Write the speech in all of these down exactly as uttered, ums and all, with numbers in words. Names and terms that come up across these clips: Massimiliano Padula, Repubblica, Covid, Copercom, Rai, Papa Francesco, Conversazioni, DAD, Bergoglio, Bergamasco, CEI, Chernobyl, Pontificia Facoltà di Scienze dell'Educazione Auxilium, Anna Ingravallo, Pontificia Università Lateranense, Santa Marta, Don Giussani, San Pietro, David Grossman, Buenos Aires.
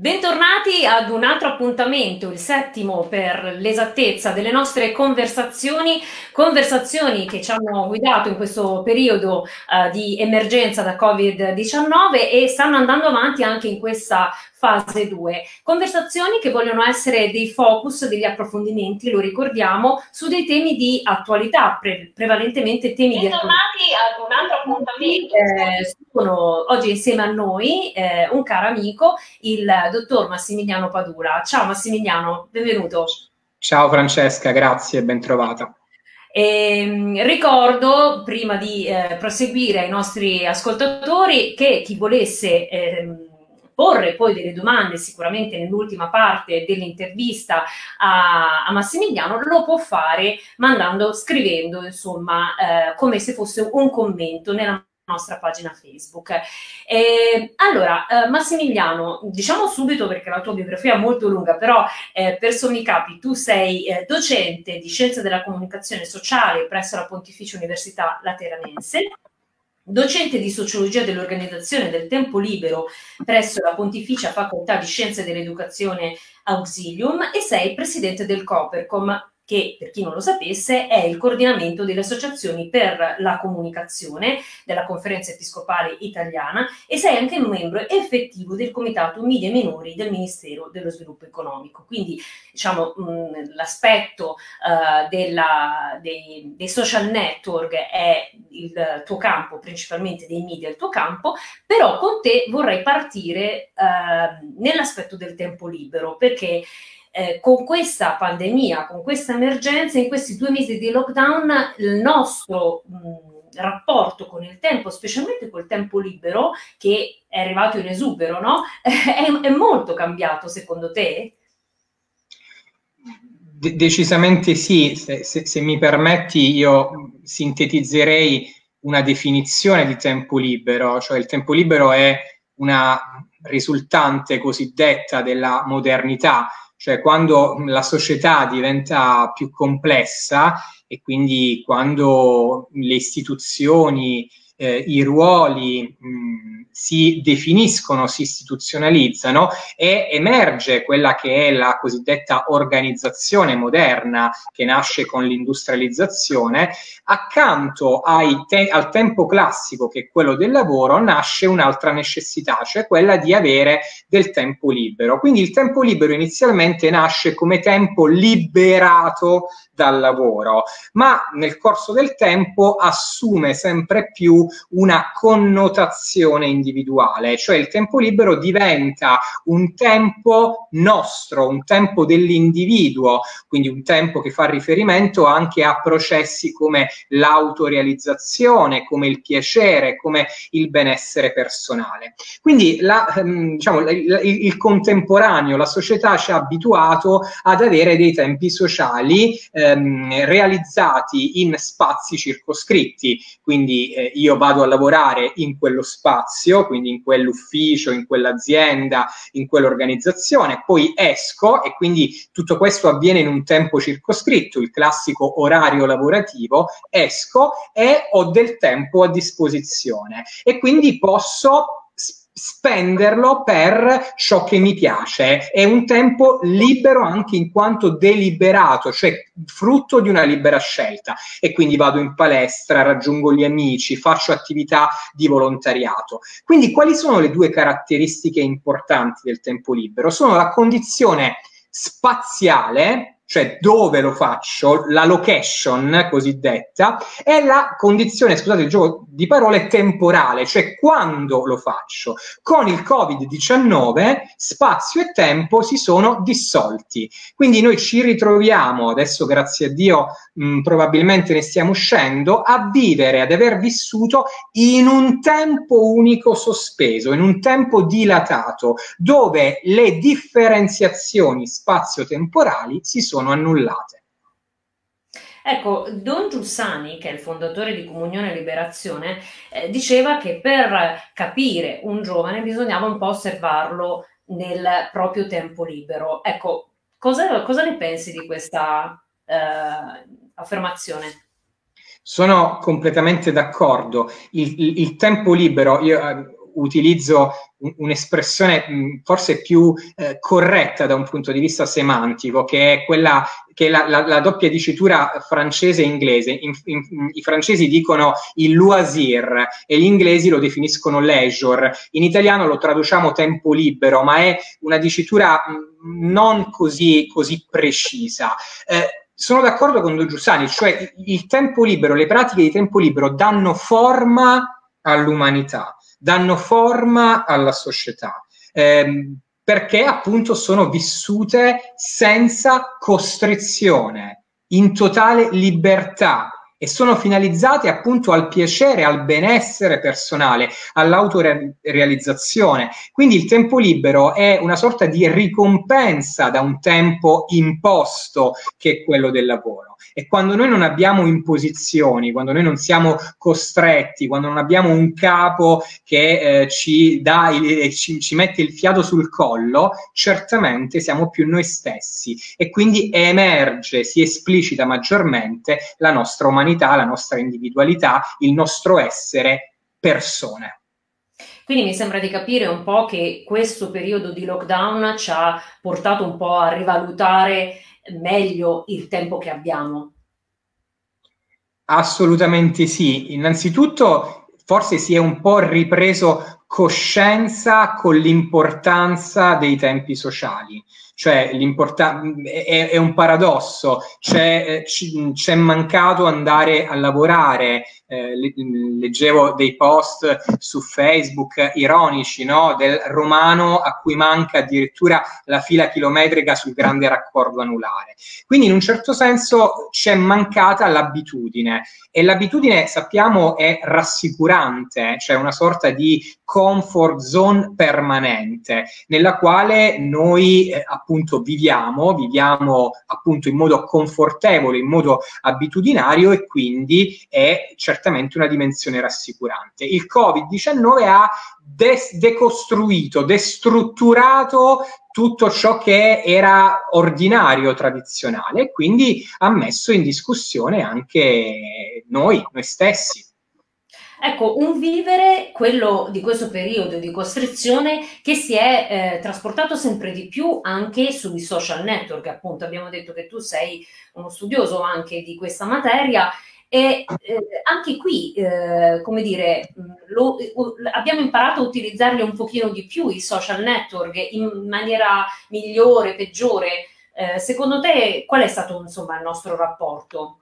Bentornati ad un altro appuntamento, il settimo per l'esattezza, delle nostre conversazioni, conversazioni che ci hanno guidato in questo periodo eh, di emergenza da Covid diciannove e stanno andando avanti anche in questa fase due. Conversazioni che vogliono essere dei focus, degli approfondimenti, lo ricordiamo, su dei temi di attualità, pre prevalentemente temi di attualità. Bentornati ad un altro appuntamento. Eh, sono oggi insieme a noi eh, un caro amico, il dottor Massimiliano Padula. Ciao Massimiliano, benvenuto. Ciao Francesca, grazie, ben trovata. E ricordo, prima di eh, proseguire ai nostri ascoltatori, che chi volesse... Eh, porre poi delle domande sicuramente nell'ultima parte dell'intervista a, a Massimiliano lo può fare mandando, scrivendo insomma eh, come se fosse un commento nella nostra pagina Facebook. Eh, allora eh, Massimiliano, diciamo subito, perché la tua biografia è molto lunga, però eh, per sommi capi tu sei eh, docente di Scienze della Comunicazione Sociale presso la Pontificia Università Lateranense, docente di Sociologia dell'Organizzazione del Tempo Libero presso la Pontificia Facoltà di Scienze dell'Educazione Auxilium e sei presidente del Copercom, che, per chi non lo sapesse, è il coordinamento delle associazioni per la comunicazione della Conferenza Episcopale Italiana, e sei anche membro effettivo del Comitato Media e Minori del Ministero dello Sviluppo Economico. Quindi, diciamo, l'aspetto uh, dei, dei social network è il tuo campo, principalmente dei media è il tuo campo, però con te vorrei partire uh, nell'aspetto del tempo libero, perché Eh, con questa pandemia, con questa emergenza, in questi due mesi di lockdown, il nostro mh, rapporto con il tempo, specialmente col tempo libero, che è arrivato in esubero, no? è, è molto cambiato, secondo te? De- decisamente sì. Se, se, se mi permetti, io sintetizzerei una definizione di tempo libero, cioè il tempo libero è una risultante cosiddetta della modernità, cioè quando la società diventa più complessa e quindi quando le istituzioni, eh, i ruoli mh, si definiscono, si istituzionalizzano, e emerge quella che è la cosiddetta organizzazione moderna, che nasce con l'industrializzazione. Accanto ai te- al tempo classico, che è quello del lavoro, nasce un'altra necessità, cioè quella di avere del tempo libero. Quindi il tempo libero inizialmente nasce come tempo liberato dal lavoro, ma nel corso del tempo assume sempre più una connotazione individuale. individuale, cioè il tempo libero diventa un tempo nostro, un tempo dell'individuo, quindi un tempo che fa riferimento anche a processi come l'autorealizzazione, come il piacere, come il benessere personale. Quindi la, diciamo, il, il contemporaneo, la società ci ha abituato ad avere dei tempi sociali ehm, realizzati in spazi circoscritti, quindi eh, io vado a lavorare in quello spazio, quindi in quell'ufficio, in quell'azienda, in quell'organizzazione, poi esco, e quindi tutto questo avviene in un tempo circoscritto, il classico orario lavorativo, esco e ho del tempo a disposizione e quindi posso spenderlo per ciò che mi piace. È un tempo libero anche in quanto deliberato, cioè frutto di una libera scelta, e quindi vado in palestra, raggiungo gli amici, faccio attività di volontariato. Quindi quali sono le due caratteristiche importanti del tempo libero? Sono la condizione spaziale, cioè dove lo faccio, la location cosiddetta, è la condizione, scusate il gioco di parole, temporale, cioè quando lo faccio. Con il Covid diciannove spazio e tempo si sono dissolti, quindi noi ci ritroviamo, adesso grazie a Dio mh, probabilmente ne stiamo uscendo, a vivere, ad aver vissuto in un tempo unico sospeso, in un tempo dilatato, dove le differenziazioni spazio-temporali si sono annullate. Ecco, Don Giussani, che è il fondatore di Comunione e Liberazione, eh, diceva che per capire un giovane bisognava un po' osservarlo nel proprio tempo libero. Ecco, cosa, cosa ne pensi di questa eh, affermazione? Sono completamente d'accordo. Il, il, il tempo libero, io... Eh, utilizzo un'espressione forse più eh, corretta da un punto di vista semantico, che è quella che è la, la, la doppia dicitura francese e inglese. In, in, i francesi dicono il loisir e gli inglesi lo definiscono leisure. In italiano lo traduciamo tempo libero, ma è una dicitura non così, così precisa. Eh, Sono d'accordo con Don Giussani, cioè il tempo libero, le pratiche di tempo libero danno forma all'umanità, danno forma alla società, ehm, perché appunto sono vissute senza costrizione, in totale libertà, e sono finalizzate appunto al piacere, al benessere personale, all'autorealizzazione. Quindi il tempo libero è una sorta di ricompensa da un tempo imposto che è quello del lavoro. E quando noi non abbiamo imposizioni, quando noi non siamo costretti, quando non abbiamo un capo che eh, ci dà il, ci, ci mette il fiato sul collo, certamente siamo più noi stessi, e quindi emerge, si esplicita maggiormente la nostra umanità, la nostra individualità, il nostro essere persone. Quindi mi sembra di capire un po' che questo periodo di lockdown ci ha portato un po' a rivalutare meglio il tempo che abbiamo. Assolutamente sì. Innanzitutto forse si è un po' ripreso coscienza con l'importanza dei tempi sociali. Cioè, è, è un paradosso, c'è mancato andare a lavorare. Eh, leggevo dei post su Facebook ironici, no? Del romano a cui manca addirittura la fila chilometrica sul grande raccordo anulare. Quindi in un certo senso c'è mancata l'abitudine, e l'abitudine, sappiamo, è rassicurante, cioè una sorta di comfort zone permanente nella quale noi eh, appunto viviamo, viviamo appunto in modo confortevole, in modo abitudinario, e quindi è certamente una dimensione rassicurante. Il Covid diciannove ha des- decostruito, destrutturato tutto ciò che era ordinario, tradizionale, e quindi ha messo in discussione anche noi, noi stessi. Ecco, un vivere, quello di questo periodo di costrizione, che si è eh, trasportato sempre di più anche sui social network. Appunto, abbiamo detto che tu sei uno studioso anche di questa materia, e eh, anche qui, eh, come dire, lo, abbiamo imparato a utilizzarli un pochino di più, i social network, in maniera migliore, peggiore. Eh, secondo te qual è stato, insomma, il nostro rapporto?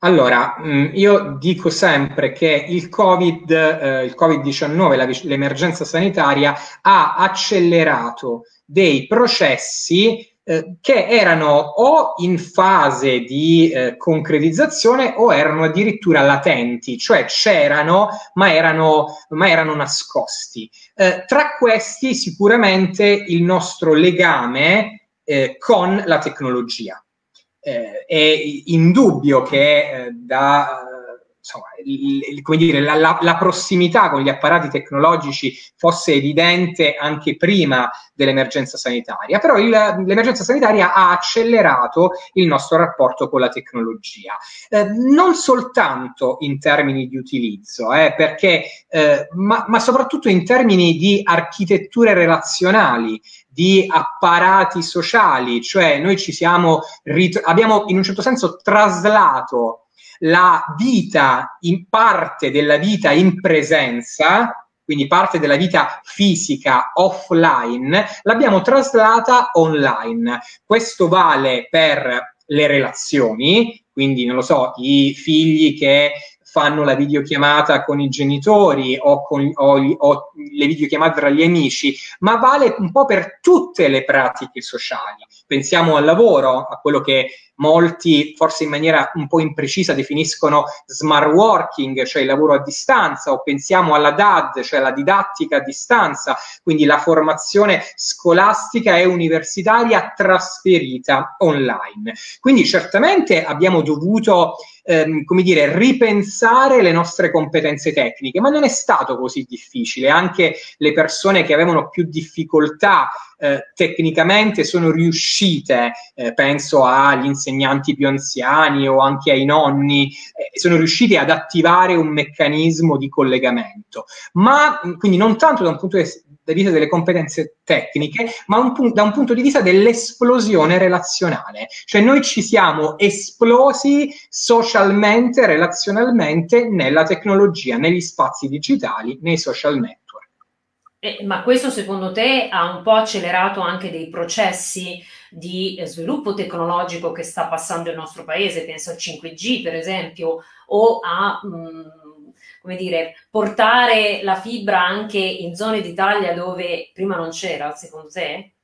Allora, io dico sempre che il Covid, eh, il Covid diciannove, l'emergenza sanitaria, ha accelerato dei processi eh, che erano o in fase di eh, concretizzazione o erano addirittura latenti, cioè c'erano ma erano, ma erano nascosti. Eh, tra questi sicuramente il nostro legame eh, con la tecnologia. Eh, è indubbio che eh, da, insomma, il, come dire, la, la, la prossimità con gli apparati tecnologici fosse evidente anche prima dell'emergenza sanitaria, però l'emergenza sanitaria ha accelerato il nostro rapporto con la tecnologia, eh, non soltanto in termini di utilizzo, eh, perché, eh, ma, ma soprattutto in termini di architetture relazionali, di apparati sociali, cioè noi ci siamo, abbiamo in un certo senso traslato la vita, in parte della vita in presenza, quindi parte della vita fisica offline, l'abbiamo traslata online. Questo vale per le relazioni, quindi non lo so, i figli che fanno la videochiamata con i genitori o, con, o, o le videochiamate tra gli amici, ma vale un po' per tutte le pratiche sociali. Pensiamo al lavoro, a quello che molti forse in maniera un po' imprecisa definiscono smart working, cioè il lavoro a distanza, o pensiamo alla D A D, cioè la didattica a distanza, quindi la formazione scolastica e universitaria trasferita online. Quindi certamente abbiamo dovuto, ehm, come dire, ripensare rafforzare le nostre competenze tecniche, ma non è stato così difficile. Anche le persone che avevano più difficoltà eh, tecnicamente sono riuscite, eh, penso agli insegnanti più anziani o anche ai nonni, eh, sono riusciti ad attivare un meccanismo di collegamento. Ma quindi non tanto da un punto di vista delle competenze tecniche, ma un, da un punto di vista dell'esplosione relazionale. Cioè noi ci siamo esplosi socialmente, relazionalmente, nella tecnologia, negli spazi digitali, nei social network. Eh, ma questo secondo te ha un po' accelerato anche dei processi di sviluppo tecnologico che sta passando il nostro paese? Penso al cinque G, per esempio, o a... Mh, come dire, portare la fibra anche in zone d'Italia dove prima non c'era, secondo te?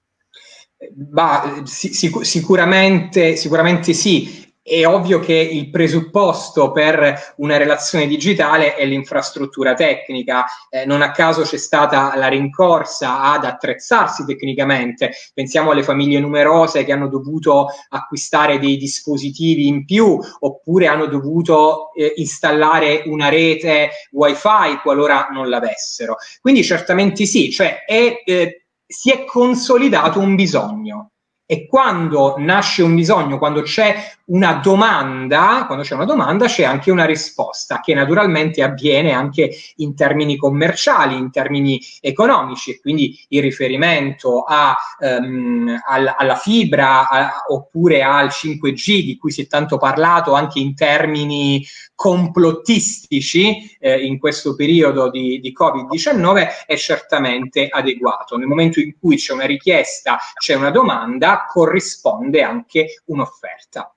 Bah, sic- sicuramente, sicuramente sì. È ovvio che il presupposto per una relazione digitale è l'infrastruttura tecnica, eh, non a caso c'è stata la rincorsa ad attrezzarsi tecnicamente. Pensiamo alle famiglie numerose che hanno dovuto acquistare dei dispositivi in più, oppure hanno dovuto eh, installare una rete wifi qualora non l'avessero. Quindi certamente sì, cioè è, eh, si è consolidato un bisogno. E quando nasce un bisogno, quando c'è una domanda, quando c'è una domanda c'è anche una risposta, che naturalmente avviene anche in termini commerciali, in termini economici, e quindi il riferimento a, um, al, alla fibra a, oppure al cinque G, di cui si è tanto parlato anche in termini complottistici eh, in questo periodo di, di Covid diciannove, è certamente adeguato. Nel momento in cui c'è una richiesta, c'è una domanda, corrisponde anche un'offerta.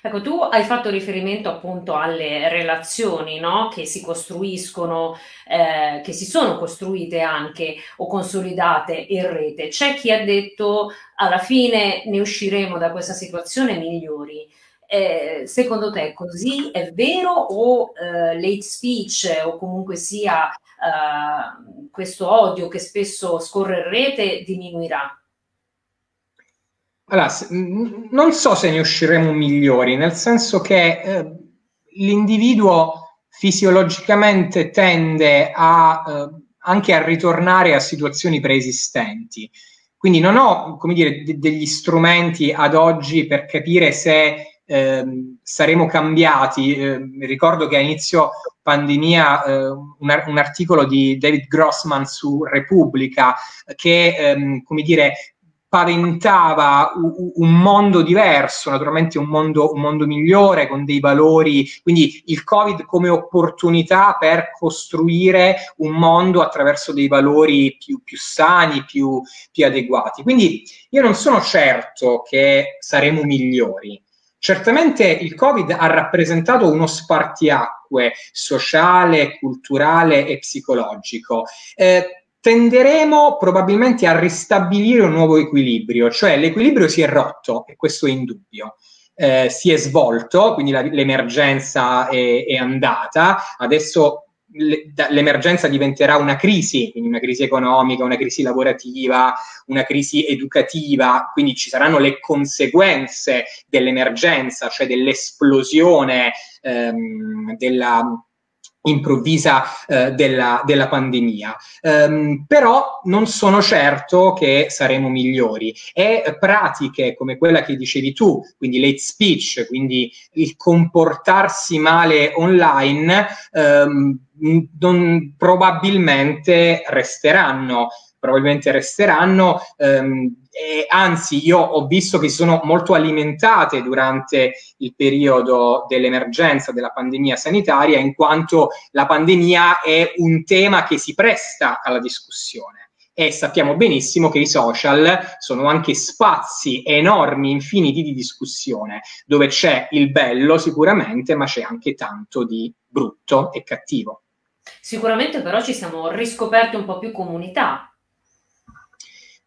Ecco, tu hai fatto riferimento appunto alle relazioni, no? Che si costruiscono, eh, che si sono costruite anche o consolidate in rete. C'è chi ha detto alla fine ne usciremo da questa situazione migliori. Eh, secondo te così è vero, o eh, l'hate speech o comunque sia eh, questo odio che spesso scorre in rete diminuirà? Allora, non so se ne usciremo migliori, nel senso che eh, l'individuo fisiologicamente tende a, eh, anche a ritornare a situazioni preesistenti. Quindi non ho, come dire, de- degli strumenti ad oggi per capire se eh, saremo cambiati. Eh, ricordo che a inizio pandemia eh, un, ar- un articolo di David Grossman su Repubblica che, ehm, come dire, paventava un mondo diverso, naturalmente un mondo, un mondo migliore, con dei valori, quindi il Covid come opportunità per costruire un mondo attraverso dei valori più, più sani, più, più adeguati. Quindi io non sono certo che saremo migliori. Certamente il Covid ha rappresentato uno spartiacque sociale, culturale e psicologico. Eh, tenderemo probabilmente a ristabilire un nuovo equilibrio, cioè l'equilibrio si è rotto, e questo è indubbio, eh, si è svolto, quindi la, l'emergenza è, è andata, adesso le, da, l'emergenza diventerà una crisi, quindi una crisi economica, una crisi lavorativa, una crisi educativa, quindi ci saranno le conseguenze dell'emergenza, cioè dell'esplosione ehm, della... improvvisa eh, della, della pandemia. Um, però non sono certo che saremo migliori, e pratiche come quella che dicevi tu, quindi l'hate speech, quindi il comportarsi male online, um, non, probabilmente resteranno, probabilmente resteranno, um, e anzi io ho visto che si sono molto alimentate durante il periodo dell'emergenza, della pandemia sanitaria, in quanto la pandemia è un tema che si presta alla discussione, e sappiamo benissimo che i social sono anche spazi enormi, infiniti di discussione, dove c'è il bello sicuramente, ma c'è anche tanto di brutto e cattivo. Sicuramente però ci siamo riscoperti un po' più comunità.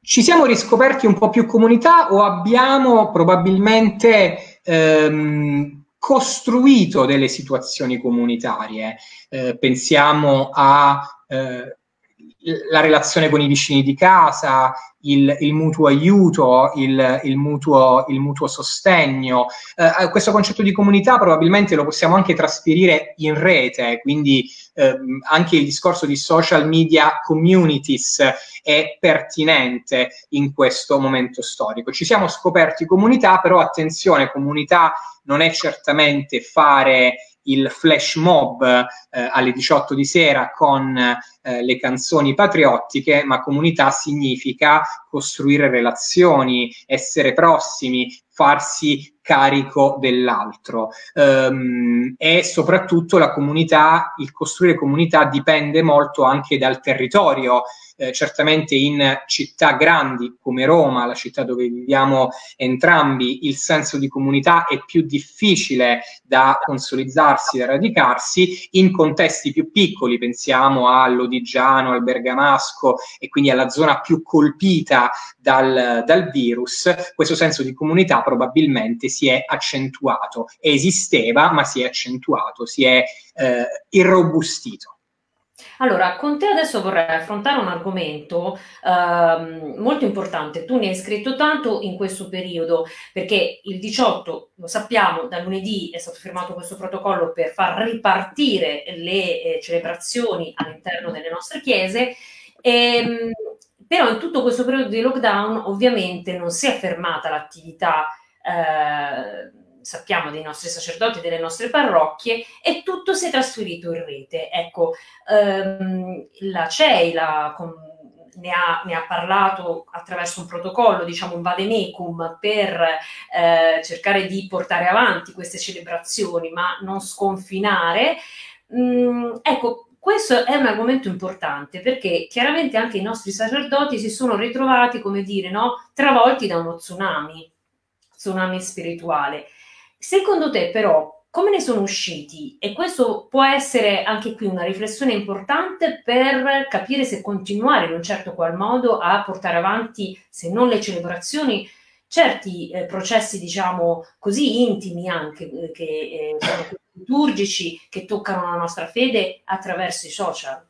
Ci siamo riscoperti un po' più comunità, o abbiamo probabilmente ehm, costruito delle situazioni comunitarie. Eh, pensiamo a eh, la relazione con i vicini di casa, il, il mutuo aiuto, il, il, mutuo, il mutuo sostegno. Eh, questo concetto di comunità probabilmente lo possiamo anche trasferire in rete, quindi eh, anche il discorso di social media communities è pertinente in questo momento storico. Ci siamo scoperti comunità, però attenzione, comunità non è certamente fare il flash mob eh, alle diciotto di sera con eh, le canzoni patriottiche, ma comunità significa costruire relazioni, essere prossimi, farsi carico dell'altro. Um, e soprattutto la comunità, il costruire comunità dipende molto anche dal territorio. Eh, certamente in città grandi come Roma, la città dove viviamo entrambi, il senso di comunità è più difficile da consolidarsi, da radicarsi. In contesti più piccoli, pensiamo all'Odigiano, al Bergamasco e quindi alla zona più colpita dal, dal virus, questo senso di comunità probabilmente si è accentuato. Esisteva, ma si è accentuato, si è eh, irrobustito. Allora, con te adesso vorrei affrontare un argomento ehm, molto importante. Tu ne hai scritto tanto in questo periodo, perché il diciotto, lo sappiamo, da lunedì è stato firmato questo protocollo per far ripartire le eh, celebrazioni all'interno delle nostre chiese, e, però in tutto questo periodo di lockdown ovviamente non si è fermata l'attività eh, sappiamo dei nostri sacerdoti, delle nostre parrocchie, e tutto si è trasferito in rete. Ecco, ehm, la C E I la, con, ne, ha, ne ha parlato attraverso un protocollo, diciamo un vademecum, per eh, cercare di portare avanti queste celebrazioni, ma non sconfinare. Mm, ecco, questo è un argomento importante, perché chiaramente anche i nostri sacerdoti si sono ritrovati, come dire, no, travolti da uno tsunami, tsunami spirituale. Secondo te però come ne sono usciti? E questo può essere anche qui una riflessione importante per capire se continuare in un certo qual modo a portare avanti, se non le celebrazioni, certi eh, processi, diciamo così, intimi anche, che eh, sono liturgici, che toccano la nostra fede attraverso i social.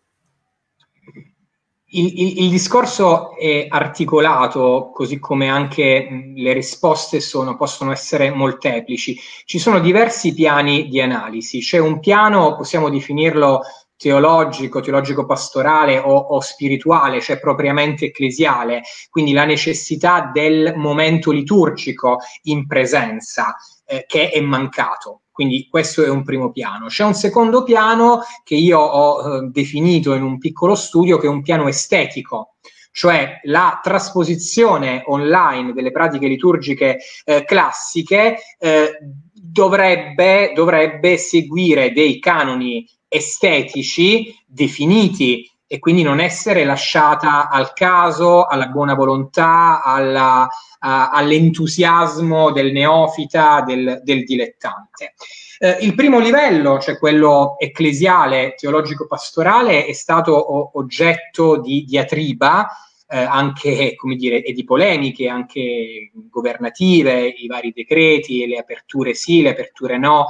Il, il, il discorso è articolato, così come anche le risposte sono, possono essere molteplici. Ci sono diversi piani di analisi. C'è un piano, possiamo definirlo teologico, teologico-pastorale o, o spirituale, cioè propriamente ecclesiale, quindi la necessità del momento liturgico in presenza, eh, che è mancato. Quindi questo è un primo piano. C'è un secondo piano che io ho eh, definito in un piccolo studio, che è un piano estetico, cioè la trasposizione online delle pratiche liturgiche eh, classiche eh, dovrebbe, dovrebbe seguire dei canoni estetici definiti, e quindi non essere lasciata al caso, alla buona volontà, alla, a, all'entusiasmo del neofita, del, del dilettante. Eh, il primo livello, cioè quello ecclesiale, teologico-pastorale, è stato o, oggetto di diatriba, eh, anche, come dire, e di polemiche, anche governative, i vari decreti, le aperture sì, le aperture no,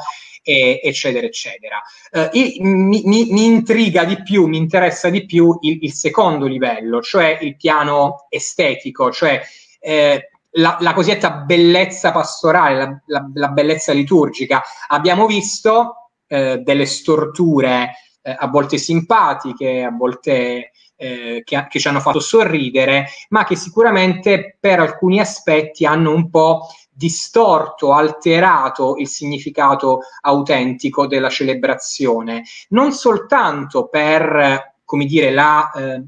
E eccetera eccetera. Eh, mi, mi, mi intriga di più, mi interessa di più il, il secondo livello, cioè il piano estetico, cioè eh, la, la cosiddetta bellezza pastorale, la, la, la bellezza liturgica. Abbiamo visto eh, delle storture eh, a volte simpatiche, a volte eh, che, che ci hanno fatto sorridere, ma che sicuramente per alcuni aspetti hanno un po' distorto, alterato il significato autentico della celebrazione, non soltanto per, come dire, la eh,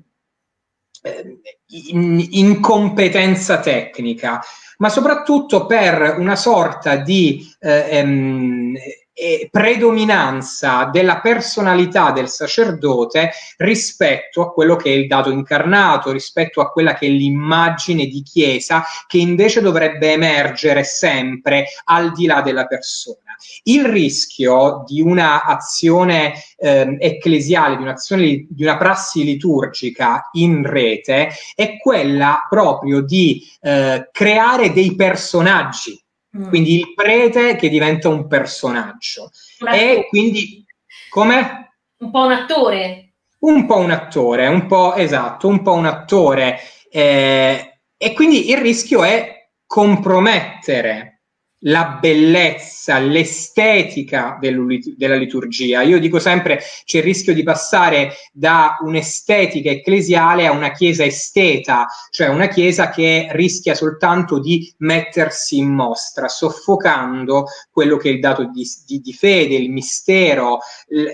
in, incompetenza tecnica, ma soprattutto per una sorta di eh, ehm, eh, predominanza della personalità del sacerdote rispetto a quello che è il dato incarnato, rispetto a quella che è l'immagine di chiesa, che invece dovrebbe emergere sempre al di là della persona. Il rischio di una azione eh, ecclesiale, di un'azione, di una prassi liturgica in rete, è quella proprio di eh, creare dei personaggi. Quindi il prete che diventa un personaggio. E quindi, come? Un po' un attore. un po' un attore, un po' esatto, un po' un attore, eh, e quindi il rischio è compromettere la bellezza, l'estetica della liturgia. Io dico sempre, c'è il rischio di passare da un'estetica ecclesiale a una chiesa esteta, cioè una chiesa che rischia soltanto di mettersi in mostra, soffocando quello che è il dato di, di, di fede, il mistero,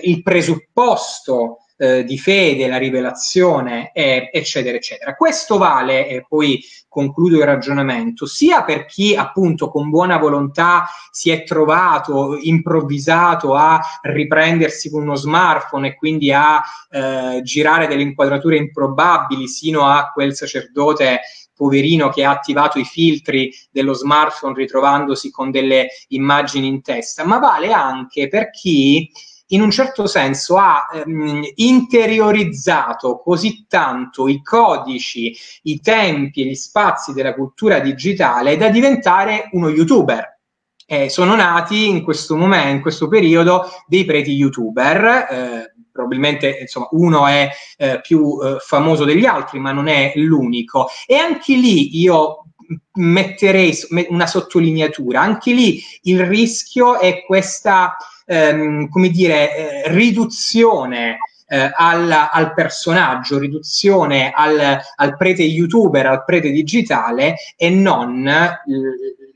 il presupposto eh, di fede, la rivelazione, eh, eccetera, eccetera. Questo vale, e poi concludo il ragionamento, sia per chi appunto con buona volontà si è trovato improvvisato a riprendersi con uno smartphone e quindi a eh, girare delle inquadrature improbabili sino a quel sacerdote poverino che ha attivato i filtri dello smartphone ritrovandosi con delle immagini in testa, ma vale anche per chi in un certo senso ha ehm, interiorizzato così tanto i codici, i tempi e gli spazi della cultura digitale da diventare uno youtuber. Eh, sono nati in questo momento, in questo periodo, dei preti youtuber, eh, probabilmente insomma, uno è eh, più eh, famoso degli altri, ma non è l'unico. E anche lì io metterei una sottolineatura, anche lì il rischio è questa... Ehm, come dire, eh, riduzione eh, al, al personaggio, riduzione al, al prete youtuber, al prete digitale, e non eh,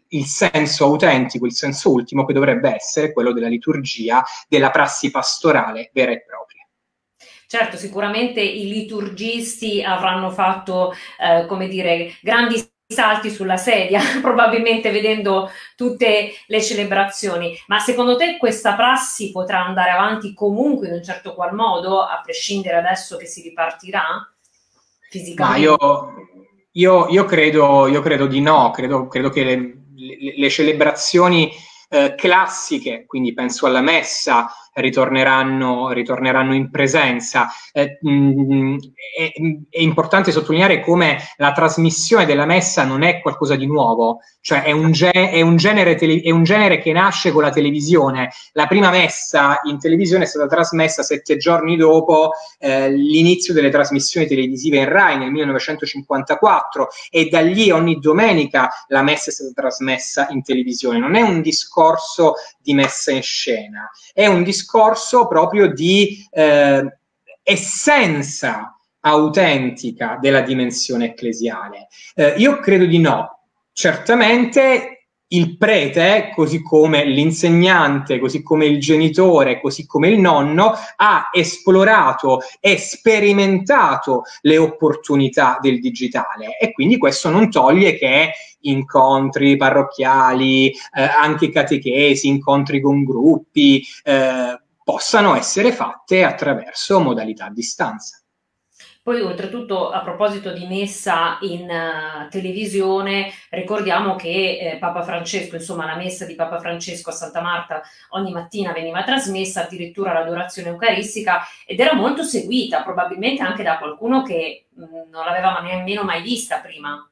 il senso autentico, il senso ultimo che dovrebbe essere quello della liturgia, della prassi pastorale vera e propria. Certo, sicuramente i liturgisti avranno fatto, eh, come dire, grandi salti sulla sedia, probabilmente vedendo tutte le celebrazioni, ma secondo te questa prassi potrà andare avanti comunque in un certo qual modo, a prescindere adesso che si ripartirà fisicamente? Ma io, io, io, credo, io credo di no, credo, credo che le, le, le celebrazioni eh, classiche, quindi penso alla messa, ritorneranno, ritorneranno in presenza. Eh, mh, è, è importante sottolineare come la trasmissione della messa non è qualcosa di nuovo, cioè è un, ge è un, genere, tele è un genere che nasce con la televisione. La prima messa in televisione è stata trasmessa sette giorni dopo eh, l'inizio delle trasmissioni televisive in Rai nel millenovecentocinquantaquattro, e da lì ogni domenica la messa è stata trasmessa in televisione. Non è un discorso di messa in scena, è un discorso discorso proprio di eh, essenza autentica della dimensione ecclesiale. Eh, io credo di no. Certamente il prete, così come l'insegnante, così come il genitore, così come il nonno, ha esplorato e sperimentato le opportunità del digitale, e quindi questo non toglie che incontri parrocchiali, eh, anche catechesi, incontri con gruppi, eh, possano essere fatte attraverso modalità a distanza. Poi oltretutto, a proposito di messa in uh, televisione, ricordiamo che eh, Papa Francesco, insomma la messa di Papa Francesco a Santa Marta ogni mattina veniva trasmessa, addirittura l'adorazione eucaristica, ed era molto seguita, probabilmente anche da qualcuno che mh, non l'aveva nemmeno mai vista prima.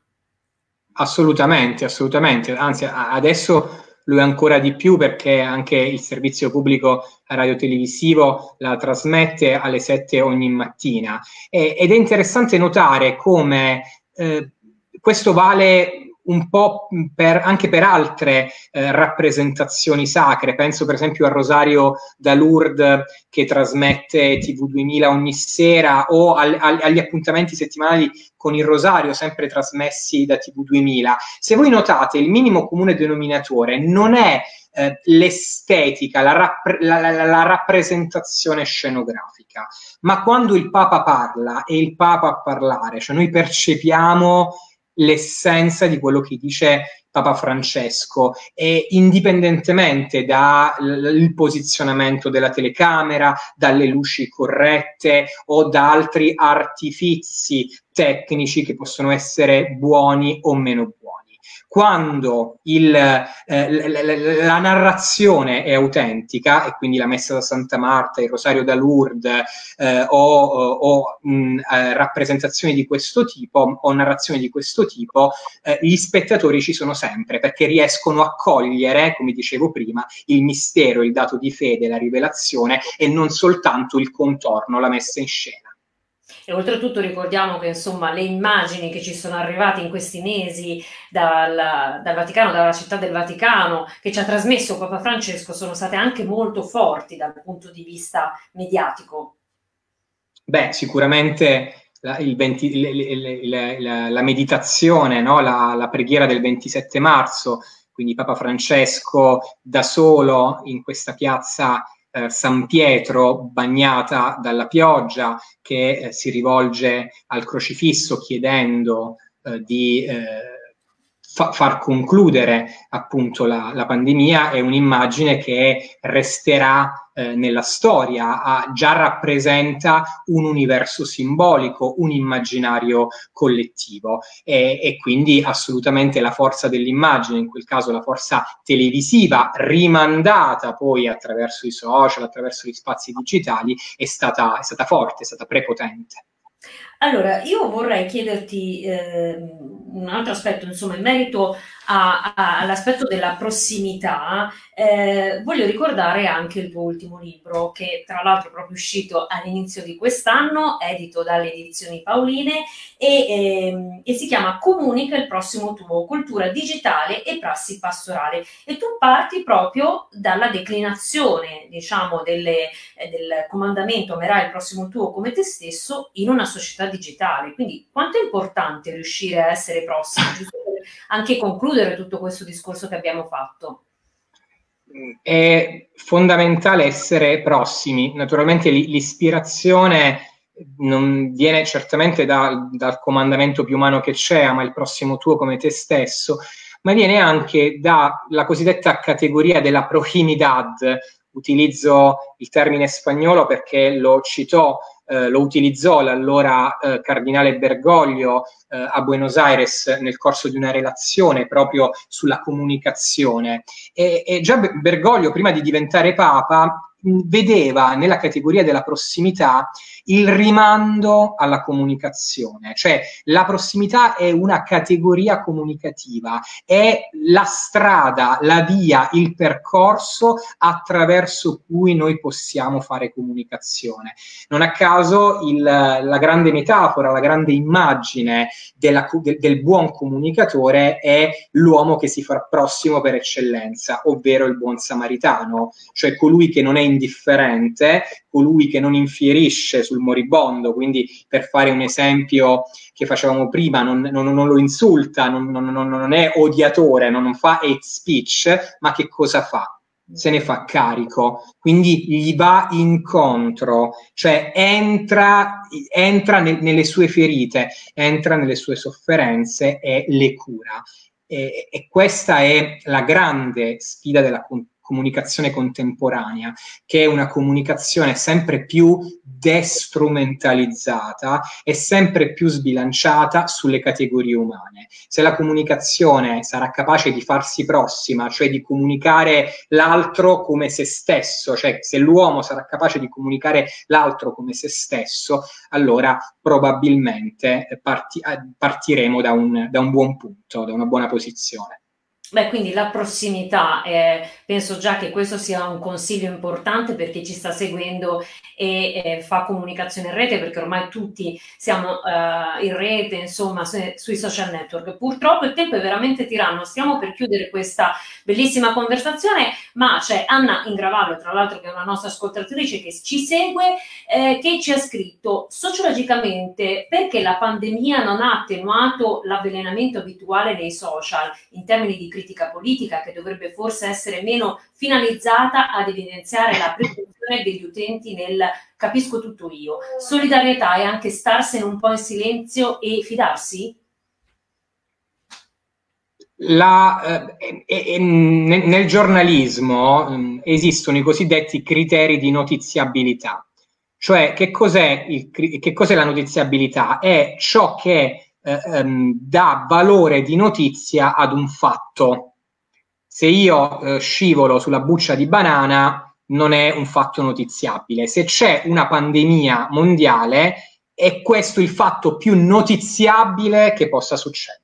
Assolutamente, assolutamente, anzi adesso lo è ancora di più, perché anche il servizio pubblico radiotelevisivo la trasmette alle sette ogni mattina. E, ed è interessante notare come eh, questo vale un po' per, anche per altre eh, rappresentazioni sacre. Penso per esempio al Rosario da Lourdes che trasmette T V duemila ogni sera, o al, al, agli appuntamenti settimanali con il Rosario sempre trasmessi da T V duemila. Se voi notate, il minimo comune denominatore non è eh, l'estetica, la, rappre la, la, la rappresentazione scenografica, ma quando il Papa parla è il Papa a parlare, cioè noi percepiamo l'essenza di quello che dice Papa Francesco, e indipendentemente dal posizionamento della telecamera, dalle luci corrette o da altri artifizi tecnici che possono essere buoni o meno buoni. Quando il, eh, la narrazione è autentica, e quindi la messa da Santa Marta, il Rosario da Lourdes eh, o, o mh, rappresentazioni di questo tipo o narrazioni di questo tipo, eh, gli spettatori ci sono sempre, perché riescono a cogliere, come dicevo prima, il mistero, il dato di fede, la rivelazione, e non soltanto il contorno, la messa in scena. e oltretutto ricordiamo che insomma le immagini che ci sono arrivate in questi mesi dal, dal Vaticano, dalla città del Vaticano, che ci ha trasmesso Papa Francesco, sono state anche molto forti dal punto di vista mediatico. Beh, sicuramente La, il venti, la, la, la meditazione, no? la, la preghiera del ventisette marzo, quindi Papa Francesco da solo in questa piazza eh, San Pietro bagnata dalla pioggia, che eh, si rivolge al crocifisso chiedendo eh, di eh, fa, far concludere appunto la, la pandemia, è un'immagine che resterà nella storia, ah, già rappresenta un universo simbolico, un immaginario collettivo e, e quindi assolutamente la forza dell'immagine, in quel caso la forza televisiva, rimandata poi attraverso i social, attraverso gli spazi digitali, è stata, è stata forte, è stata prepotente. Allora, io vorrei chiederti eh, un altro aspetto, insomma, in merito all'aspetto della prossimità. Eh, voglio ricordare anche il tuo ultimo libro, che tra l'altro è proprio uscito all'inizio di quest'anno, edito dalle edizioni Pauline, e, eh, e si chiama Comunica il prossimo tuo, cultura digitale e prassi pastorale. E tu parti proprio dalla declinazione, diciamo, delle, eh, del comandamento amerai il prossimo tuo come te stesso in una società digitale. Quindi quanto è importante riuscire a essere prossimi, giusto per anche concludere tutto questo discorso che abbiamo fatto? È fondamentale essere prossimi. Naturalmente l'ispirazione non viene certamente da, dal comandamento più umano che c'è, ama il prossimo tuo come te stesso, ma viene anche dalla cosiddetta categoria della proximidad. Utilizzo il termine spagnolo perché lo citò Eh, lo utilizzò l'allora eh, cardinale Bergoglio eh, a Buenos Aires nel corso di una relazione proprio sulla comunicazione. E, e già Bergoglio, prima di diventare Papa, mh, vedeva nella categoria della prossimità il rimando alla comunicazione, cioè la prossimità è una categoria comunicativa, è la strada, la via, il percorso attraverso cui noi possiamo fare comunicazione. Non a caso il, la grande metafora, la grande immagine della, del, del buon comunicatore è l'uomo che si fa prossimo per eccellenza, ovvero il buon samaritano, cioè colui che non è indifferente, colui che non infierisce sul moribondo, quindi, per fare un esempio che facevamo prima, non, non, non lo insulta, non, non, non è odiatore, non, non fa hate speech, ma che cosa fa? Se ne fa carico, quindi gli va incontro, cioè entra, entra nel, nelle sue ferite, entra nelle sue sofferenze e le cura. E, e questa è la grande sfida della comunicazione contemporanea, che è una comunicazione sempre più destrumentalizzata e sempre più sbilanciata sulle categorie umane. Se la comunicazione sarà capace di farsi prossima, cioè di comunicare l'altro come se stesso, cioè se l'uomo sarà capace di comunicare l'altro come se stesso, allora probabilmente parti- partiremo da un, da un buon punto, da una buona posizione. Beh, quindi la prossimità, eh, penso già che questo sia un consiglio importante per chi ci sta seguendo e eh, fa comunicazione in rete, perché ormai tutti siamo eh, in rete, insomma, se, sui social network. Purtroppo il tempo è veramente tiranno, stiamo per chiudere questa bellissima conversazione, ma c'è Anna Ingravallo, tra l'altro, che è una nostra ascoltatrice che ci segue, eh, che ci ha scritto: sociologicamente, perché la pandemia non ha attenuato l'avvelenamento abituale dei social in termini di critica politica, che dovrebbe forse essere meno finalizzata ad evidenziare la presunzione degli utenti nel capisco tutto io. Solidarietà e anche starsene un po' in silenzio e fidarsi? La, eh, eh, nel, nel giornalismo eh, esistono i cosiddetti criteri di notiziabilità. Cioè, che cos'è il, che cos'è la notiziabilità? È ciò che dà valore di notizia ad un fatto. Se io eh, scivolo sulla buccia di banana, non è un fatto notiziabile. Se c'è una pandemia mondiale, è questo il fatto più notiziabile che possa succedere.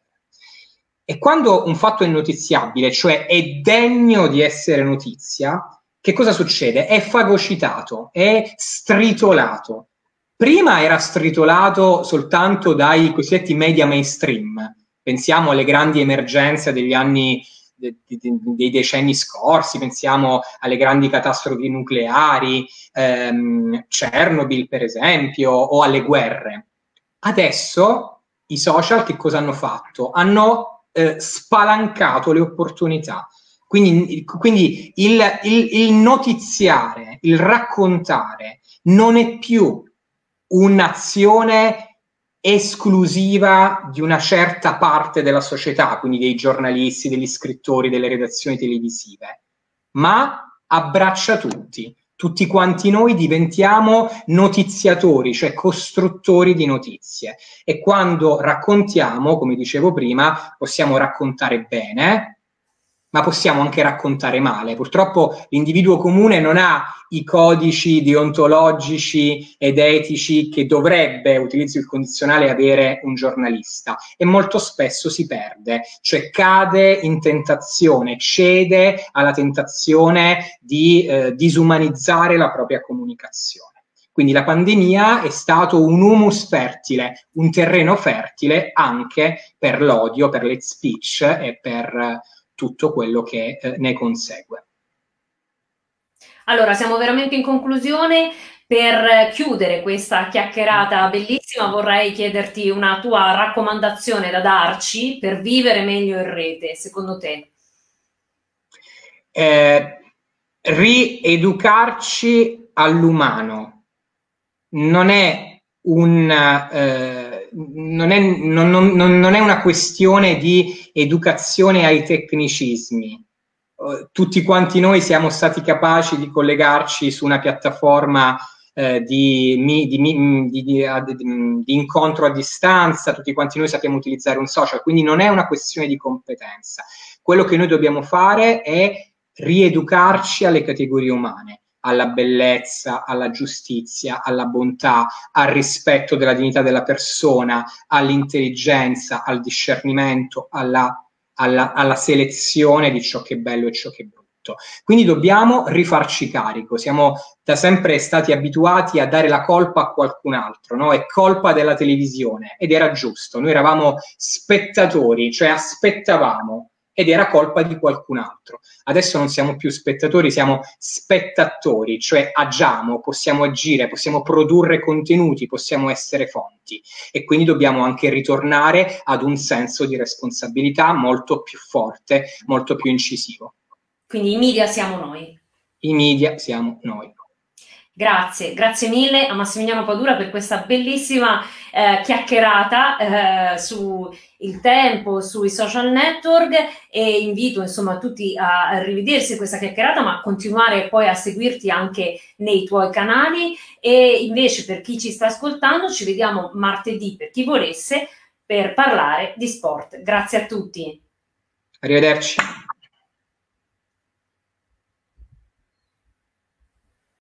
E quando un fatto è notiziabile, cioè è degno di essere notizia, che cosa succede? È fagocitato, è stritolato. Prima era stritolato soltanto dai cosiddetti media mainstream, pensiamo alle grandi emergenze degli anni, de, de, de, dei decenni scorsi, pensiamo alle grandi catastrofi nucleari, ehm, Chernobyl per esempio, o alle guerre. Adesso i social che cosa hanno fatto? Hanno eh, spalancato le opportunità, quindi, quindi il, il, il notiziare, il raccontare non è più un'azione esclusiva di una certa parte della società, quindi dei giornalisti, degli scrittori, delle redazioni televisive, ma abbraccia tutti. Tutti quanti noi diventiamo notiziatori, cioè costruttori di notizie. E quando raccontiamo, come dicevo prima, possiamo raccontare bene, ma possiamo anche raccontare male. Purtroppo l'individuo comune non ha i codici deontologici ed etici che dovrebbe, utilizzo il condizionale, avere un giornalista, e molto spesso si perde, cioè cade in tentazione, cede alla tentazione di eh, disumanizzare la propria comunicazione. Quindi la pandemia è stato un humus fertile, un terreno fertile anche per l'odio, per l'hate speech e per tutto quello che eh, ne consegue. Allora, siamo veramente in conclusione. Per chiudere questa chiacchierata bellissima vorrei chiederti una tua raccomandazione da darci per vivere meglio in rete, secondo te. Eh, rieducarci all'umano. Non è un... Eh, Non è, non, non, non è una questione di educazione ai tecnicismi. Tutti quanti noi siamo stati capaci di collegarci su una piattaforma eh, di, di, di, di, di, di incontro a distanza, tutti quanti noi sappiamo utilizzare un social, quindi non è una questione di competenza. Quello che noi dobbiamo fare è rieducarci alle categorie umane, alla bellezza, alla giustizia, alla bontà, al rispetto della dignità della persona, all'intelligenza, al discernimento, alla, alla, alla selezione di ciò che è bello e ciò che è brutto. Quindi dobbiamo rifarci carico, siamo da sempre stati abituati a dare la colpa a qualcun altro, no? È colpa della televisione, ed era giusto, noi eravamo spettatori, cioè aspettavamo, ed era colpa di qualcun altro. Adesso non siamo più spettatori, siamo spettatori, cioè agiamo, possiamo agire, possiamo produrre contenuti, possiamo essere fonti, e quindi dobbiamo anche ritornare ad un senso di responsabilità molto più forte, molto più incisivo. Quindi i media siamo noi. I media siamo noi. Grazie, grazie mille a Massimiliano Padula per questa bellissima eh, chiacchierata eh, su il tempo, sui social network, e invito insomma tutti a rivedersi questa chiacchierata, ma continuare poi a seguirti anche nei tuoi canali. E invece per chi ci sta ascoltando ci vediamo martedì, per chi volesse, per parlare di sport. Grazie a tutti. Arrivederci.